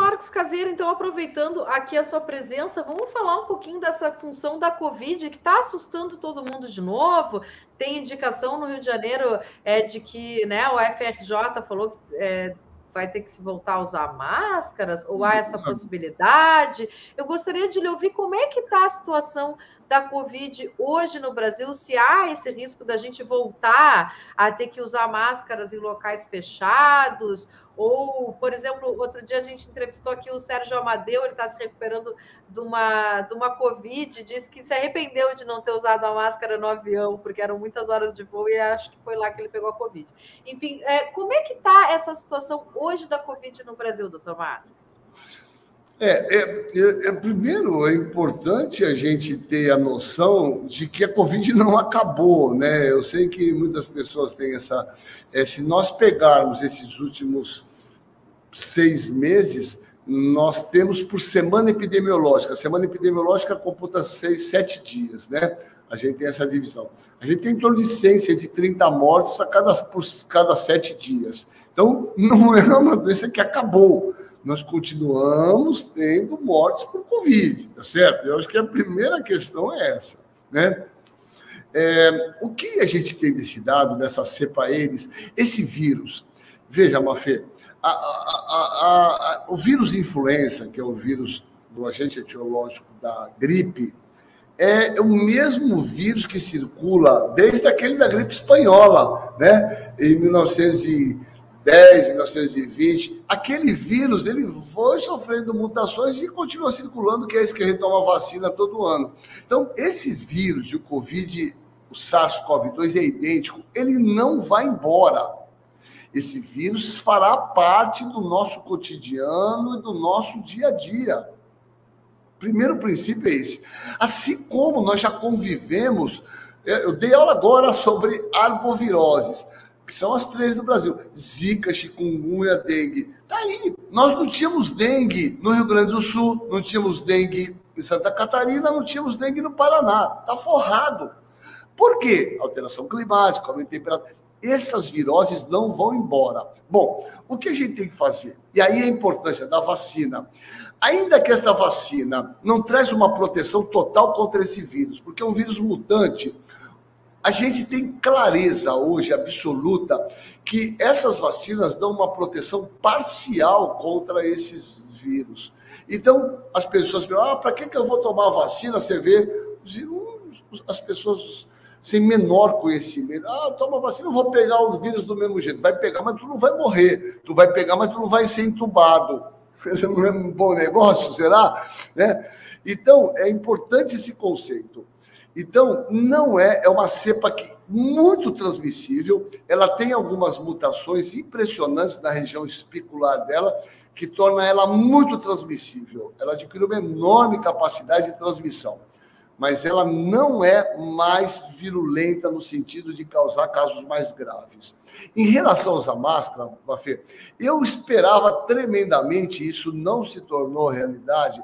Marcos Caseiro, então, aproveitando aqui a sua presença, vamos falar um pouquinho dessa função da Covid, que está assustando todo mundo de novo. Tem indicação no Rio de Janeiro de que, né, o UFRJ falou que vai ter que se voltar a usar máscaras, ou há essa possibilidade. Eu gostaria de lhe ouvir como é que está a situação da Covid hoje no Brasil, se há esse risco da gente voltar a ter que usar máscaras em locais fechados, ou, por exemplo, outro dia a gente entrevistou aqui o Sérgio Amadeu, ele está se recuperando de uma Covid, disse que se arrependeu de não ter usado a máscara no avião, porque eram muitas horas de voo e acho que foi lá que ele pegou a Covid. Enfim, como é que está essa situação hoje da Covid no Brasil, doutor Marcos? Primeiro, é importante a gente ter a noção de que a Covid não acabou, né? Eu sei que muitas pessoas têm se nós pegarmos esses últimos 6 meses, nós temos por semana epidemiológica. A semana epidemiológica computa 6, 7 dias, né? A gente tem essa divisão. A gente tem em torno de 100, de 30 mortes por cada 7 dias. Então, não é uma doença que acabou. Nós continuamos tendo mortes por Covid, tá certo? Eu acho que a primeira questão é essa, né? O que a gente tem desse dado, dessas cepaedes, esse vírus? Veja, Mafê, o vírus influenza, que é o vírus do agente etiológico da gripe, é o mesmo vírus que circula desde aquele da gripe espanhola, né? Em 1910, 1920, aquele vírus, ele foi sofrendo mutações e continua circulando, que é isso que retoma a vacina todo ano. Então, esses vírus de Covid, o SARS-CoV-2 é idêntico, ele não vai embora. Esse vírus fará parte do nosso cotidiano e do nosso dia a dia. Primeiro princípio é esse. Assim como nós já convivemos, eu dei aula agora sobre arboviroses, que são as 3 no Brasil, zika, chikungunya, dengue. Daí, nós não tínhamos dengue no Rio Grande do Sul, não tínhamos dengue em Santa Catarina, não tínhamos dengue no Paraná. Está forrado. Por quê? Alteração climática, aumento de temperatura. Essas viroses não vão embora. Bom, o que a gente tem que fazer? E aí a importância da vacina. Ainda que esta vacina não traz uma proteção total contra esse vírus, porque é um vírus mutante. A gente tem clareza hoje absoluta que essas vacinas dão uma proteção parcial contra esses vírus. Então, as pessoas falam, para que eu vou tomar a vacina? Você vê as pessoas sem menor conhecimento. Toma a vacina, eu vou pegar o vírus do mesmo jeito. Vai pegar, mas tu não vai morrer. Tu vai pegar, mas tu não vai ser entubado. Não é um bom negócio, será? Né? Então, é importante esse conceito. Então, não é uma cepa que muito transmissível, ela tem algumas mutações impressionantes na região espicular dela, que torna ela muito transmissível. Ela adquiriu uma enorme capacidade de transmissão, mas ela não é mais virulenta no sentido de causar casos mais graves. Em relação a usar máscara, Bafê, eu esperava tremendamente, isso não se tornou realidade,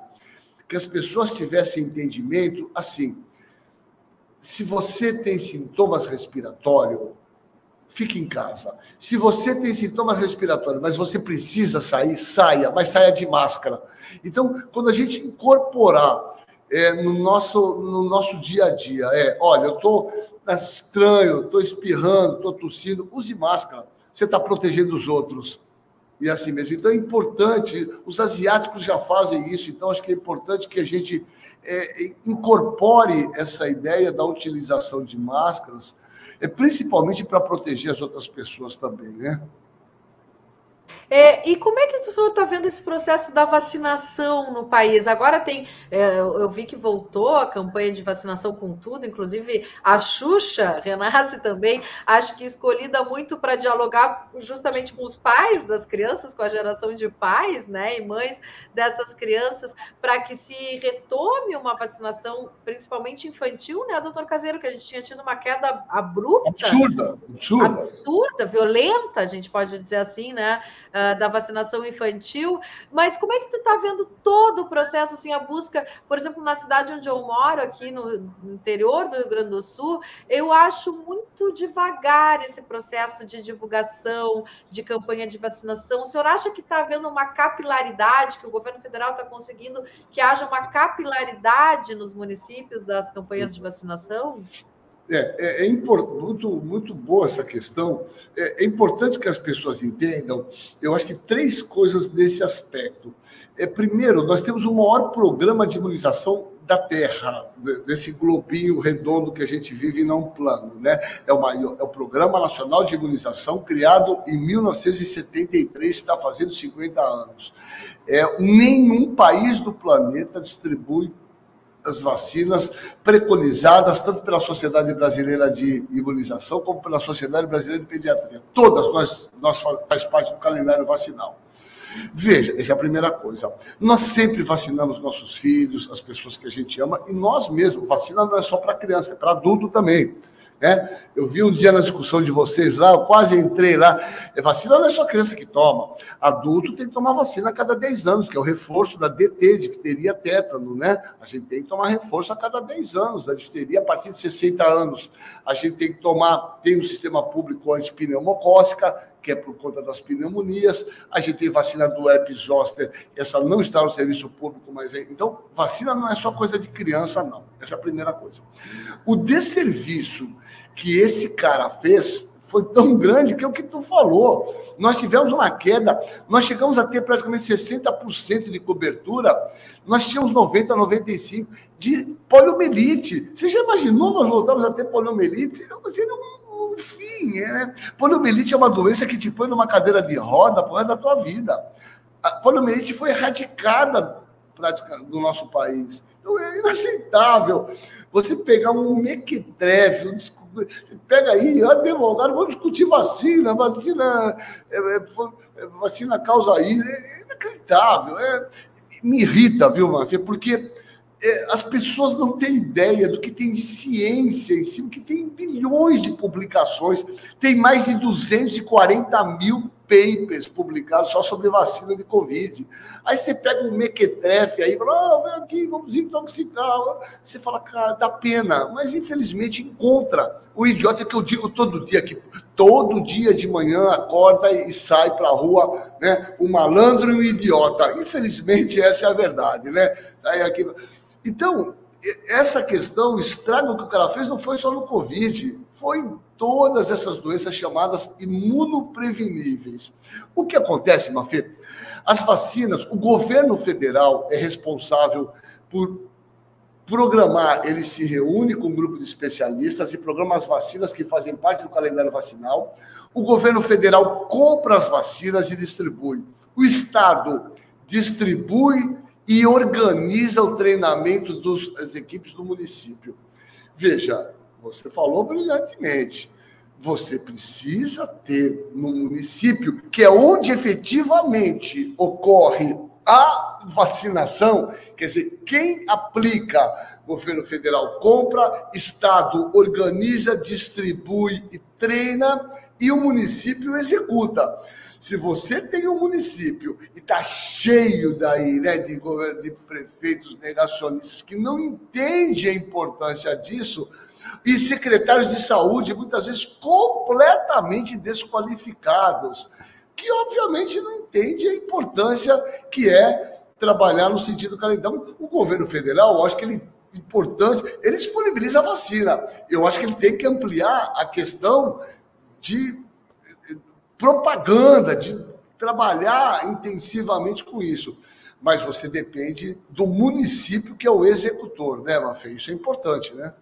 que as pessoas tivessem entendimento assim: se você tem sintomas respiratórios, fique em casa. Se você tem sintomas respiratórios, mas você precisa sair, saia, mas saia de máscara. Então, quando a gente incorporar no nosso dia a dia, olha, eu estou estranho, estou espirrando, estou tossindo, use máscara, você está protegendo os outros. E assim mesmo. Então, é importante, os asiáticos já fazem isso, então acho que é importante que a gente incorpore essa ideia da utilização de máscaras, principalmente para proteger as outras pessoas também, né? E como é que o senhor está vendo esse processo da vacinação no país? Agora tem, eu vi que voltou a campanha de vacinação com tudo, inclusive a Xuxa renasce também, acho que escolhida muito para dialogar justamente com os pais das crianças, com a geração de pais, né, e mães dessas crianças, para que se retome uma vacinação, principalmente infantil, né, doutor Caseiro, que a gente tinha tido uma queda abrupta. Absurda, violenta, a gente pode dizer assim, né? da vacinação infantil, mas como é que tu está vendo todo o processo, assim, a busca, por exemplo, na cidade onde eu moro, aqui no interior do Rio Grande do Sul, eu acho muito devagar esse processo de divulgação, de campanha de vacinação. O senhor acha que está havendo uma capilaridade, que o governo federal está conseguindo que haja uma capilaridade nos municípios das campanhas de vacinação? É muito boa essa questão. É importante que as pessoas entendam, eu acho que três coisas nesse aspecto. Primeiro, nós temos o maior programa de imunização da Terra, desse globinho redondo que a gente vive e não plano, né? É o Programa Nacional de Imunização, criado em 1973, está fazendo 50 anos. Nenhum país do planeta distribui as vacinas preconizadas, tanto pela Sociedade Brasileira de Imunização, como pela Sociedade Brasileira de Pediatria. Todas nós faz parte do calendário vacinal. Veja, essa é a primeira coisa. Nós sempre vacinamos nossos filhos, as pessoas que a gente ama, e nós mesmos. Vacina não é só para criança, é para adulto também. Né? Eu vi um dia na discussão de vocês lá, eu quase entrei lá. Vacina não é só criança que toma. Adulto tem que tomar vacina a cada 10 anos, que é o reforço da DT, difteria, tétano, né? A gente tem que tomar reforço a cada 10 anos, da difteria a partir de 60 anos. A gente tem que tomar, tem no sistema público antipneumocócica, que é por conta das pneumonias, a gente tem vacina do herpes zoster, essa não está no serviço público, mas é... Então, vacina não é só coisa de criança, não. Essa é a primeira coisa. O desserviço que esse cara fez foi tão grande que é o que tu falou. Nós tivemos uma queda, nós chegamos a ter praticamente 60% de cobertura, nós tínhamos 90%, 95% de poliomielite. Você já imaginou nós voltamos a ter poliomielite? Você não... Enfim, poliomielite é uma doença que te põe numa cadeira de roda por causa da tua vida. A poliomielite foi erradicada do nosso país. Então, é inaceitável. Você pegar um mequetrefe, você pega aí, advogado, vamos discutir vacina causa aí. É inacreditável. Me irrita, viu, Mafia? Porque... as pessoas não têm ideia do que tem de ciência em si, que tem bilhões de publicações, tem mais de 240 mil papers publicados só sobre vacina de Covid. Aí você pega um mequetrefe aí, fala, vem aqui, vamos intoxicar. Você fala, cara, dá pena, mas infelizmente encontra o idiota que eu digo todo dia, que todo dia de manhã acorda e sai para a rua, né? Um malandro e um idiota. Infelizmente essa é a verdade, né? Sai aqui... Então, essa questão, o estrago que o cara fez não foi só no Covid, foi em todas essas doenças chamadas imunopreveníveis. O que acontece, Mafê? As vacinas, o governo federal é responsável por programar, ele se reúne com um grupo de especialistas e programa as vacinas que fazem parte do calendário vacinal. O governo federal compra as vacinas e distribui. O Estado distribui e organiza o treinamento das equipes do município. Veja, você falou brilhantemente, você precisa ter no município, que é onde efetivamente ocorre a vacinação, quer dizer, quem aplica, governo federal compra, Estado organiza, distribui e treina, e o município executa. Se você tem um município e está cheio daí, né, de prefeitos negacionistas que não entendem a importância disso, e secretários de saúde muitas vezes completamente desqualificados, que obviamente não entendem a importância que é trabalhar no sentido calendário. O governo federal, eu acho que ele disponibiliza a vacina. Eu acho que ele tem que ampliar a questão de propaganda, de trabalhar intensivamente com isso. Mas você depende do município que é o executor, né, Mafê? Isso é importante, né?